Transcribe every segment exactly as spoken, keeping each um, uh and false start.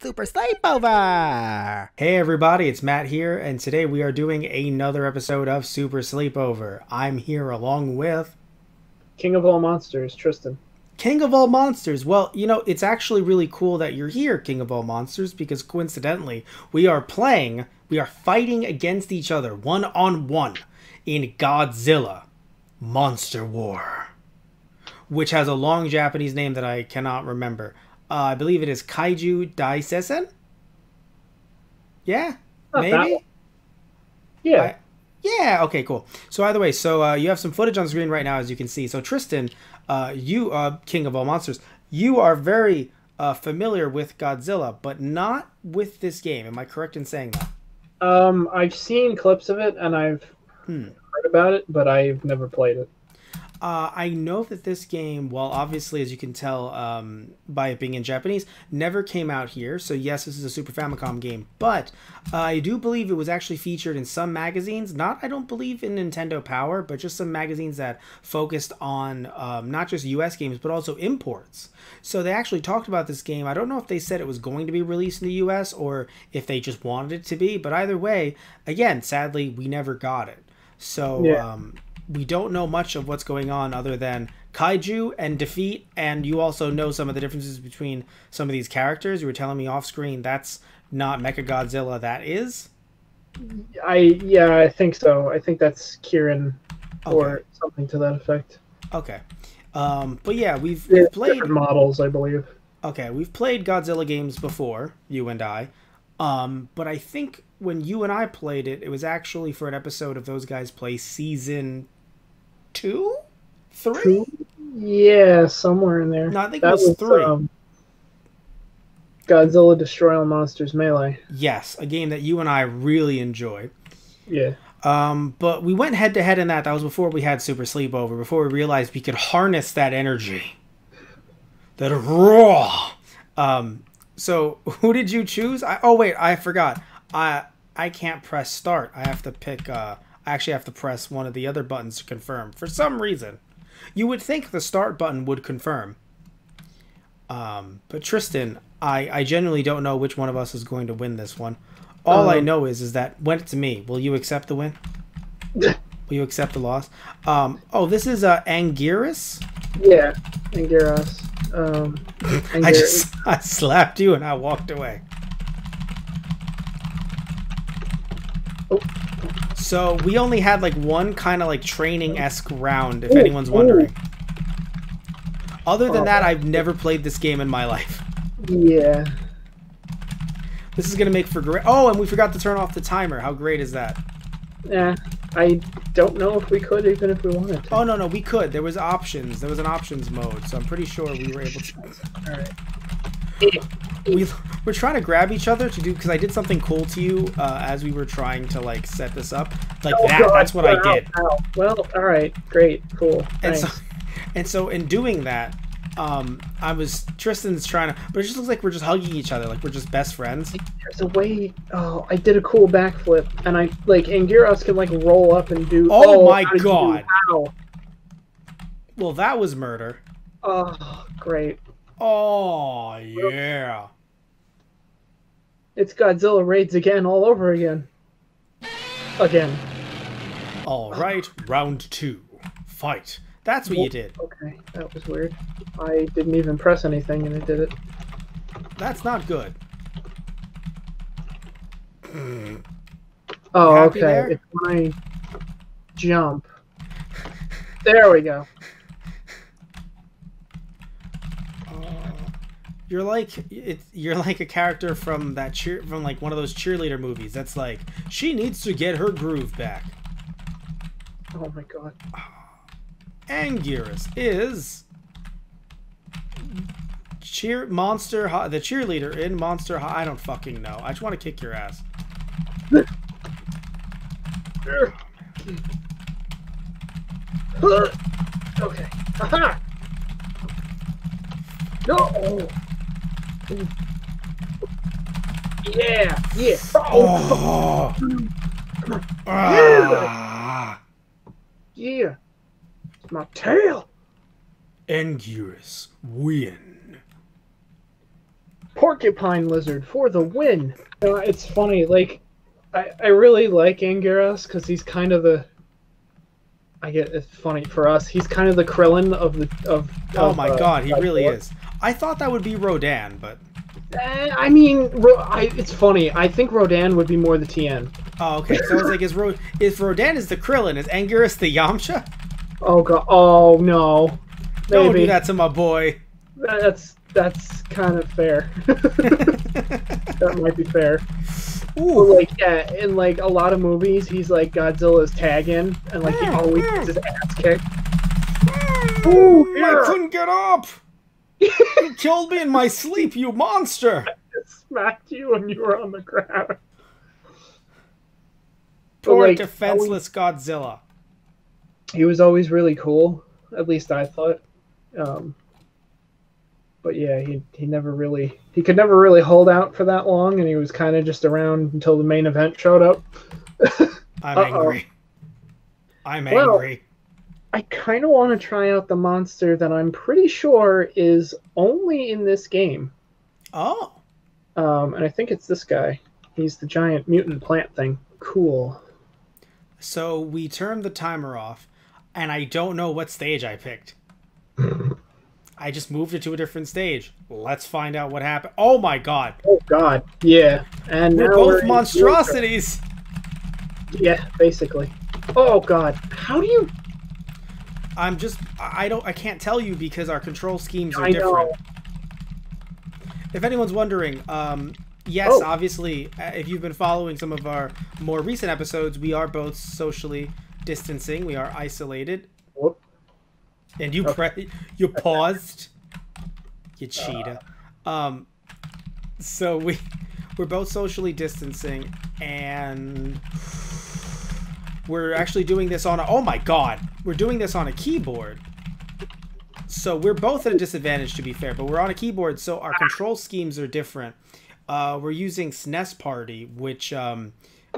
Super Sleepover! Hey everybody, it's Matt here, and today we are doing another episode of Super Sleepover. I'm here along with... King of all monsters, Tristan. King of all monsters! Well, you know, it's actually really cool that you're here, King of all monsters, because coincidentally, we are playing, we are fighting against each other, one-on-one, in Godzilla Monster War, which has a long Japanese name that I cannot remember. Uh, I believe it is Kaiju Daisesen? Yeah? Not maybe? Yeah. I, yeah, okay, cool. So either way, so uh, you have some footage on the screen right now, as you can see. So Tristan, uh, you, uh, King of all monsters, you are very uh, familiar with Godzilla, but not with this game. Am I correct in saying that? Um, I've seen clips of it, and I've hmm. heard about it, but I've never played it. Uh, I know that this game, well, obviously, as you can tell um, by it being in Japanese, never came out here. So, yes, this is a Super Famicom game. But uh, I do believe it was actually featured in some magazines. Not, I don't believe, in Nintendo Power, but just some magazines that focused on um, not just U S games, but also imports. So they actually talked about this game. I don't know if they said it was going to be released in the U S or if they just wanted it to be. But either way, again, sadly, we never got it. So... Yeah. Um, We don't know much of what's going on other than kaiju and defeat, and you also know some of the differences between some of these characters. You were telling me off screen that's not Mechagodzilla, that is? I yeah, I think so. I think that's Kieran okay. or something to that effect. Okay. Um, but yeah, we've, yeah, we've played... Different models, I believe. Okay, we've played Godzilla games before, you and I, um, but I think when you and I played it, it was actually for an episode of Those Guys Play Season... Two? Three? Two? Yeah, somewhere in there. No, I think that it was, was three. Um, Godzilla Destroy All Monsters Melee. Yes, a game that you and I really enjoy. Yeah. Um, but we went head-to-head in that. That was before we had Super Sleepover, before we realized we could harness that energy. That raw! Um, so, who did you choose? I, oh, wait, I forgot. I, I can't press start. I have to pick... Uh, I actually have to press one of the other buttons to confirm. For some reason, you would think the start button would confirm. Um, but Tristan, I, I genuinely don't know which one of us is going to win this one. All um, I know is is that when it's me, will you accept the win? Will you accept the loss? Um, oh, this is uh, Anguirus? Yeah, Anguirus. Um, Anguirus. I just I slapped you and I walked away. Oh. So we only had like one kind of like training-esque round, if anyone's wondering. Other than that, I've never played this game in my life. Yeah. This is gonna make for great. Oh, and we forgot to turn off the timer. How great is that? Yeah, I don't know if we could, even if we wanted to. Oh no, no, we could. There was options. There was an options mode, so I'm pretty sure we were able to. All right. We, we're trying to grab each other to do because I did something cool to you uh, as we were trying to like set this up like oh, that. God, that's what wow, I did. Wow. Well, all right, great, cool. And so, and so in doing that, um, I was Tristan's trying to, but it just looks like we're just hugging each other, like we're just best friends. There's a way. Oh, I did a cool backflip, and I like Anguirus can like roll up and do. Oh, oh my God! Do, well, that was murder. Oh, great. Oh yeah. It's Godzilla raids again all over again. Again. Alright, round two. Fight. That's what oh, you did. Okay, that was weird. I didn't even press anything and it did it. That's not good. Mm. Oh, okay. There? It's my jump. There we go. You're like it's you're like a character from that cheer from like one of those cheerleader movies. That's like she needs to get her groove back. Oh my God! Anguirus is cheer monster high, the cheerleader in Monster High. I don't fucking know. I just want to kick your ass. Okay. Aha! No. Yeah, yeah. Oh, oh. Ah. Yeah. Yeah. It's my tail. Anguirus win. Porcupine lizard for the win. You know, it's funny, like, I, I really like Anguirus because he's kind of the... I get it's funny for us. He's kind of the Krillin of the of. Oh of, my uh, god, he really war. is. I thought that would be Rodan, but. Uh, I mean, Ro I, it's funny. I think Rodan would be more the Tien. Oh, okay. So I was like, is Ro if Rodan is the Krillin, is Anguirus the Yamcha? Oh god! Oh no! Maybe. Don't do that to my boy. That's that's kind of fair. That might be fair. Ooh. Like, yeah, in like a lot of movies, he's like Godzilla's tag in, and like he always gets his ass kicked. Ooh, yeah. I couldn't get up! You killed me in my sleep, you monster! I just smacked you when you were on the ground. Poor like, defenseless always, Godzilla. He was always really cool, at least I thought. Um, but yeah, he he never really... He could never really hold out for that long, and he was kind of just around until the main event showed up. I'm uh -oh. angry. I'm well, angry. I kind of want to try out the monster that I'm pretty sure is only in this game. Oh. Um, and I think it's this guy. He's the giant mutant plant thing. Cool. So we turned the timer off, and I don't know what stage I picked. I just moved it to a different stage. Let's find out what happened. Oh my god. Oh god. Yeah. And we're now both we're monstrosities. Yeah, basically. Oh god. How do you I'm just I don't I can't tell you because our control schemes are I different. Know. If anyone's wondering, um yes, oh. obviously if you've been following some of our more recent episodes, we are both socially distancing. We are isolated. Whoop. And you okay. pre you paused, you cheetah. Uh, um, so we we're both socially distancing, and we're actually doing this on a, oh my god, we're doing this on a keyboard. So we're both at a disadvantage, to be fair, but we're on a keyboard, so our control schemes are different. Uh, we're using S N E S Party, which um,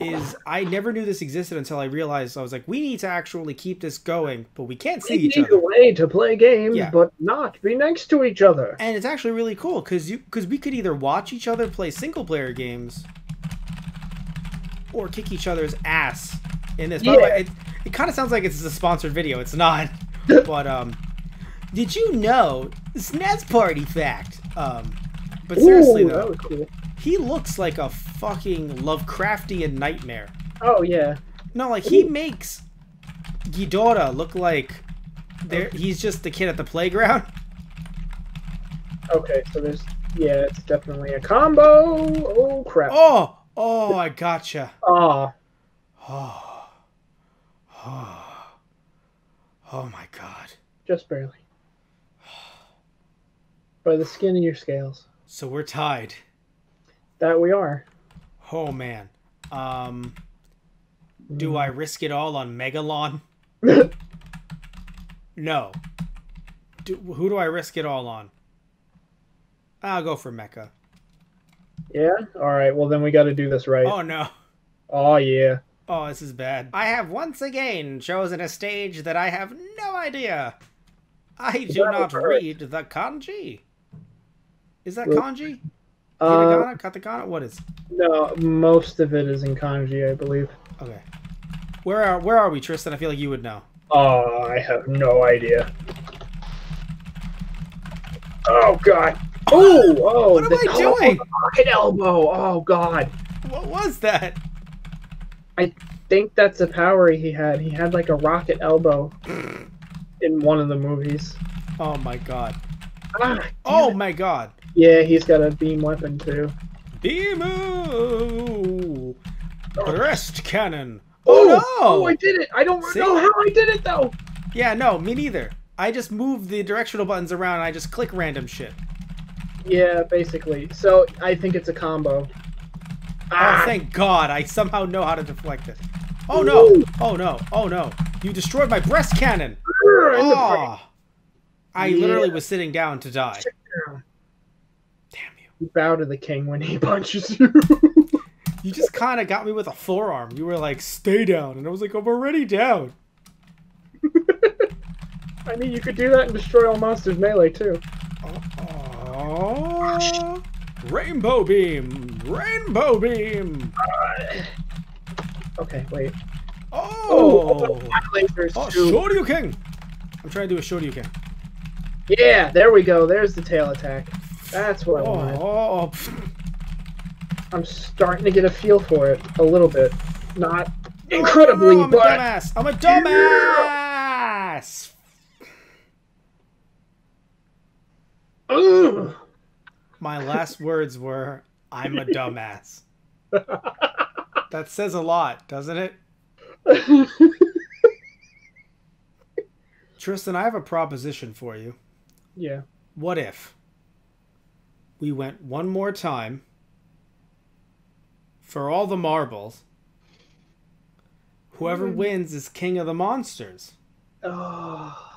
is I never knew this existed until I realized. I was like, we need to actually keep this going, but we can't see we each need other. A way to play games, yeah. but not be next to each other. And it's actually really cool because you because we could either watch each other play single player games or kick each other's ass in this. Yeah. By the way, it, it kind of sounds like it's a sponsored video. It's not. But um, did you know S N E S Party fact? Um, but seriously Ooh, though. That was cool. He looks like a fucking Lovecraftian nightmare. Oh, yeah. No, like, he makes Ghidorah look like okay. he's just the kid at the playground. Okay, so there's... Yeah, it's definitely a combo. Oh, crap. Oh! Oh, I gotcha. Oh. Oh. Oh. Oh, my God. Just barely. By the skin of your scales. So we're tied. That we are. Oh man, um, do I risk it all on Megalon? No. Do, who do I risk it all on? I'll go for Mecha. Yeah. All right. Well, then we got to do this right. Oh no. Oh yeah. Oh, this is bad. I have once again chosen a stage that I have no idea. I do not read the kanji. Is that kanji? Hiragana, katakana, what is? No, most of it is in kanji, I believe. Okay, where are where are we, Tristan? I feel like you would know. Oh, I have no idea. Oh god! Oh, oh! What am the, I doing? Oh, pocket elbow! Oh god! What was that? I think that's a power he had. He had like a rocket elbow in one of the movies. Oh my god! Ah, oh it. my god! Yeah, he's got a beam weapon too. Beamoo! Breast cannon! Oh, oh no! Oh, I did it! I don't See? know how I did it though! Yeah, no, me neither. I just move the directional buttons around and I just click random shit. Yeah, basically. So, I think it's a combo. Ah! Oh, thank god, I somehow know how to deflect it. Oh no! Ooh. Oh no! Oh no! You destroyed my breast cannon! Oh. I yeah. literally was sitting down to die. Bow to the king when he punches you. You just kind of got me with a forearm. You were like, stay down. And I was like, I'm already down. I mean, you could do that and Destroy All Monsters Melee, too. Uh-oh. Rainbow beam! Rainbow beam! Okay, wait. Oh! Oh, Shoryuken! I'm trying to do a Shoryuken. Yeah, there we go. There's the tail attack. That's what I want. Oh, oh. I'm starting to get a feel for it a little bit. Not incredibly, no, no, no, but... I'm a dumbass! I'm a dumbass! Ugh. My last words were, I'm a dumbass. That says a lot, doesn't it? Tristan, I have a proposition for you. Yeah. What if we went one more time for all the marbles? Whoever mm. wins is king of the monsters. Oh.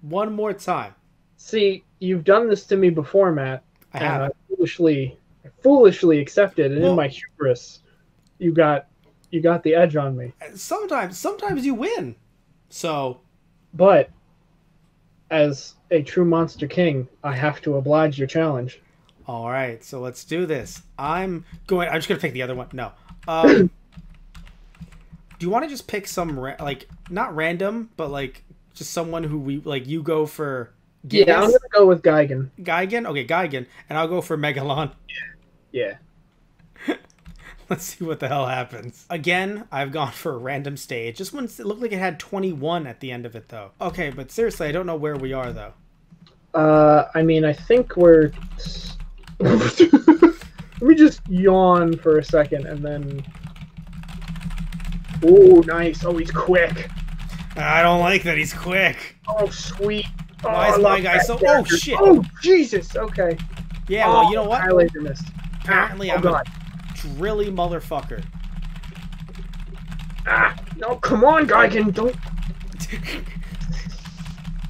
One more time. See, you've done this to me before, Matt. I have. And I foolishly, I foolishly accepted, and well, in my hubris, you got, you got the edge on me. Sometimes, sometimes you win. So. But as a true monster king, I have to oblige your challenge. All right, so let's do this. I'm going. I'm just gonna pick the other one. No. Um, do you want to just pick some ra like not random, but like just someone who we like? You go for. Gigas? Yeah, I'm gonna go with Gigan. Gigan? Okay, Gigan, and I'll go for Megalon. Yeah. Yeah. Let's see what the hell happens. Again, I've gone for a random stage. This one it looked like it had twenty-one at the end of it, though. Okay, but seriously, I don't know where we are, though. Uh, I mean, I think we're... Let me just yawn for a second, and then... Oh, nice. Oh, he's quick. I don't like that he's quick. Oh, sweet. Oh, Why is my guy so... Character. Oh, shit. Oh, Jesus. Okay. Yeah, oh, well, you know what? I laser missed. Apparently, oh, I'm... God. Really motherfucker. Ah, no, come on, Gigan, don't.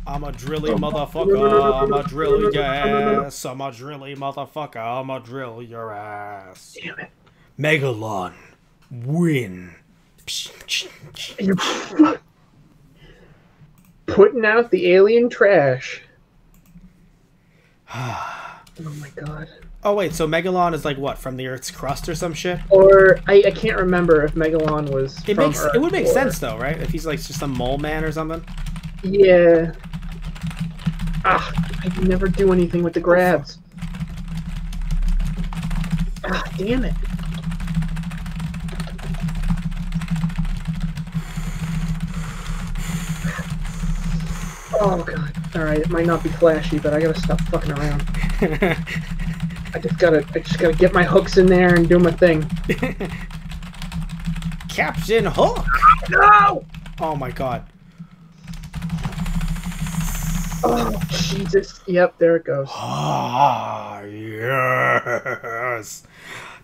I'm a drilly motherfucker, I'm a drilly ass, I'm a drilly motherfucker, I'm a drill your ass. Damn it. Megalon, win. You're putting out the alien trash. Oh my god. Oh, wait, so Megalon is, like, what, from the Earth's crust or some shit? Or, I, I can't remember if Megalon was it from makes Earth It would make or... sense, though, right? If he's, like, just some mole man or something? Yeah. Ah, I can never do anything with the grabs. Ah, damn it. Oh, God. All right, it might not be flashy, but I gotta stop fucking around. I just gotta, I just gotta get my hooks in there and do my thing. Captain Hook! No! Oh my god. Oh, Jesus. Yep, there it goes. Ah, yes.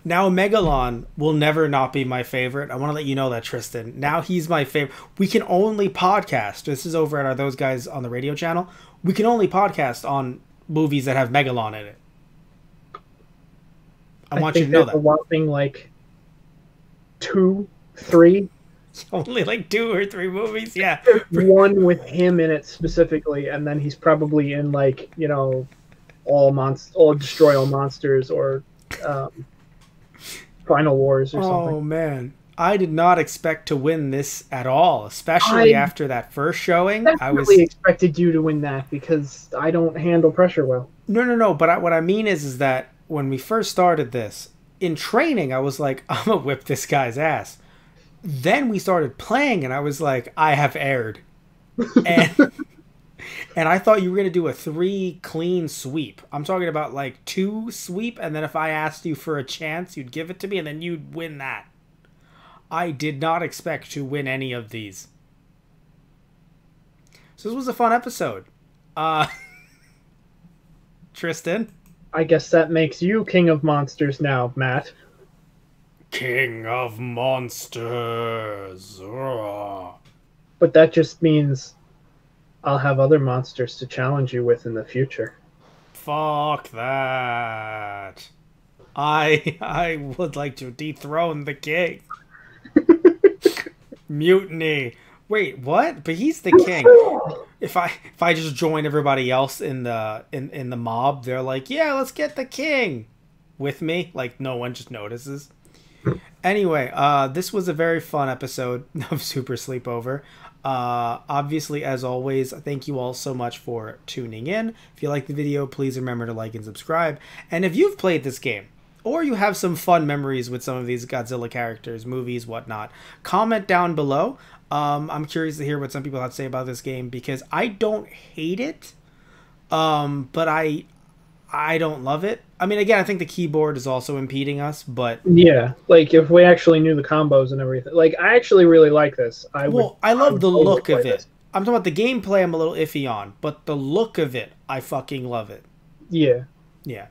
Now Megalon will never not be my favorite. I want to let you know that, Tristan. Now he's my favorite. We can only podcast. This is over at our Those Guys on the Radio channel. We can only podcast on movies that have Megalon in it. I want I think you to know that. A whopping like two, three. Only like two or three movies, yeah. One with him in it specifically, and then he's probably in like you know, all monst, all destroy all monsters or um, Final Wars or oh, something. Oh man, I did not expect to win this at all, especially I after that first showing. I was expected you to win that because I don't handle pressure well. No, no, no. But I, what I mean is, is that. When we first started this, in training, I was like, I'm going to whip this guy's ass. Then we started playing, and I was like, I have erred. And, and I thought you were going to do a three clean sweep. I'm talking about, like, two sweep, and then if I asked you for a chance, you'd give it to me, and then you'd win that. I did not expect to win any of these. So this was a fun episode. Uh, Tristan? I guess that makes you king of monsters now, Matt. King of monsters. Rawr. But that just means I'll have other monsters to challenge you with in the future. Fuck that. I I would like to dethrone the king. Mutiny. Wait, what? But he's the king. If I if I just join everybody else in the in in the mob, they're like, yeah, let's get the king. with me. Like, no one just notices. Anyway, uh, this was a very fun episode of Super Sleepover. Uh, obviously, as always, thank you all so much for tuning in. If you like the video, please remember to like and subscribe. And if you've played this game, or you have some fun memories with some of these Godzilla characters, movies, whatnot, comment down below. Um, I'm curious to hear what some people have to say about this game, because I don't hate it, um, but I I don't love it. I mean, again, I think the keyboard is also impeding us, but... Yeah, like, if we actually knew the combos and everything. Like, I actually really like this. I well, would, I love I the look of it. This. I'm talking about the gameplay I'm a little iffy on, but the look of it, I fucking love it. Yeah. Yeah.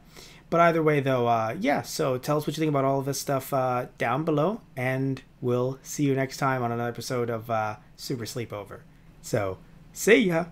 But either way, though, uh, yeah, so tell us what you think about all of this stuff uh, down below, and we'll see you next time on another episode of uh, Super Sleepover. So, see ya!